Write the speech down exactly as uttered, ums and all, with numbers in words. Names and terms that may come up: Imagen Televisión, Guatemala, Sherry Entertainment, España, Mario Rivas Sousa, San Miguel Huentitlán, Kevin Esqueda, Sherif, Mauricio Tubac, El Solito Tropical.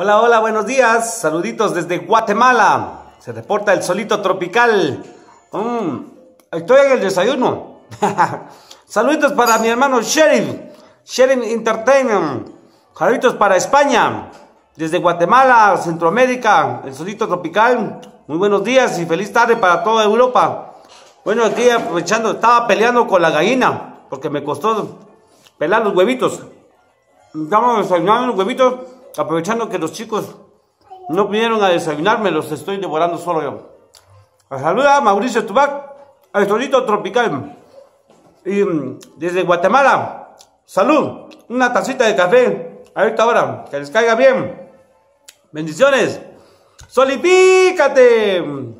Hola, hola, buenos días. Saluditos desde Guatemala. Se reporta el Solito Tropical. Mm, estoy en el desayuno. Saluditos para mi hermano Sherif. Sherry Entertainment. Saluditos para España. Desde Guatemala, Centroamérica, el Solito Tropical. Muy buenos días y feliz tarde para toda Europa. Bueno, aquí aprovechando, estaba peleando con la gallina, porque me costó pelar los huevitos. Estamos desayunando los huevitos. Aprovechando que los chicos no vinieron a desayunarme, los estoy devorando solo yo. Les saluda Mauricio Tubac, El Solito Tropical. Y desde Guatemala, salud, una tacita de café a esta hora, que les caiga bien. Bendiciones, solifícate.